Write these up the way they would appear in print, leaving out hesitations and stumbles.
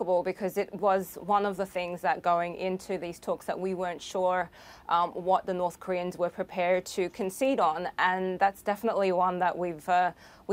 remarkable because it was one of the things that going into these talks that we weren't sure what the North Koreans were prepared to concede on, and that's definitely one that we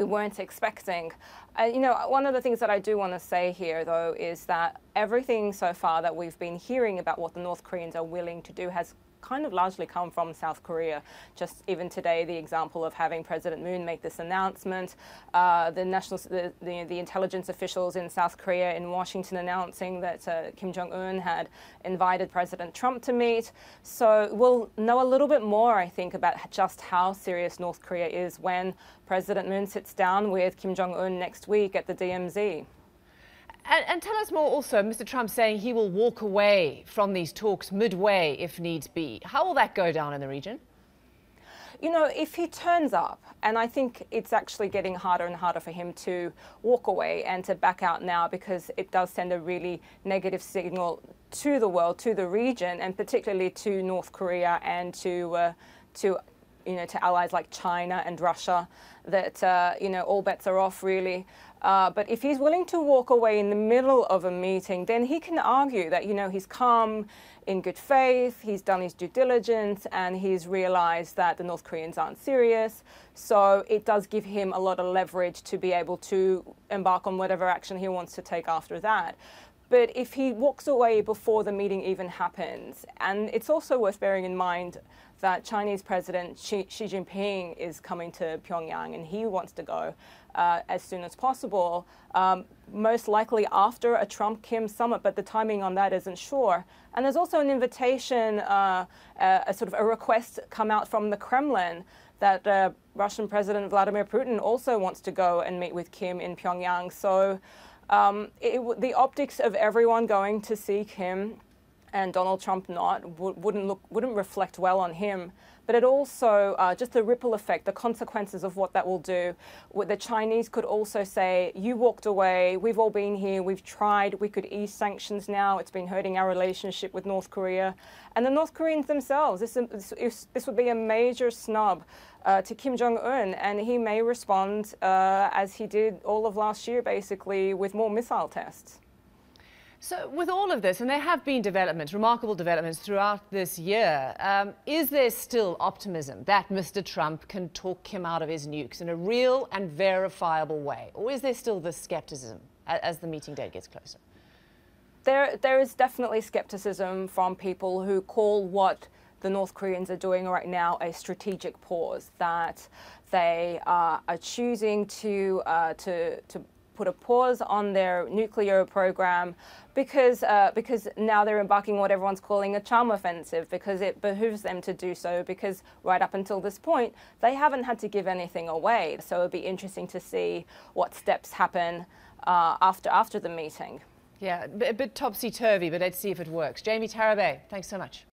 weren't expecting. You know, one of the things that I do want to say here, though, is that everything so far that we've been hearing about what the North Koreans are willing to do has kind of largely come from South Korea. Just even today, the example of having President Moon make this announcement, the intelligence officials in South Korea in Washington announcing that Kim Jong-un had invited President Trump to meet. So we'll know a little bit more, I think, about just how serious North Korea is when President Moon sits down with Kim Jong-un next week at the DMZ. And tell us more also, Mr. Trump saying he will walk away from these talks midway if needs be. How will that go down in the region? You know, if he turns up, and I think it's actually getting harder and harder for him to walk away and to back out now, because it does send a really negative signal to the world, to the region, and particularly to North Korea and to allies like China and Russia, that, you know, all bets are off, really. But if he's willing to walk away in the middle of a meeting, then he can argue that, you know, he's come in good faith, he's done his due diligence, and he's realized that the North Koreans aren't serious. So it does give him a lot of leverage to be able to embark on whatever action he wants to take after that. But if he walks away before the meeting even happens, and it's also worth bearing in mind that Chinese President Xi Jinping is coming to Pyongyang, and he wants to go as soon as possible, most likely after a Trump-Kim summit, but the timing on that isn't sure. And there's also an invitation, a request come out from the Kremlin that Russian President Vladimir Putin also wants to go and meet with Kim in Pyongyang. So the optics of everyone going to see Kim and Donald Trump not wouldn't reflect well on him. But it also, just the ripple effect, the consequences of what that will do. The Chinese could also say, you walked away, we've all been here, we've tried, we could ease sanctions now, it's been hurting our relationship with North Korea. And the North Koreans themselves, this would be a major snub to Kim Jong-un, and he may respond as he did all of last year, basically, with more missile tests. So with all of this, and there have been developments, remarkable developments throughout this year, is there still optimism that Mr. Trump can talk Kim out of his nukes in a real and verifiable way? Or is there still this skepticism as the meeting date gets closer? There is definitely skepticism from people who call what the North Koreans are doing right now a strategic pause, that they are choosing to put a pause on their nuclear program because now they're embarking on what everyone's calling a charm offensive, because it behooves them to do so, because right up until this point, they haven't had to give anything away. So it'll be interesting to see what steps happen after the meeting. Yeah, a bit topsy-turvy, but let's see if it works. Jamie Tarabay, thanks so much.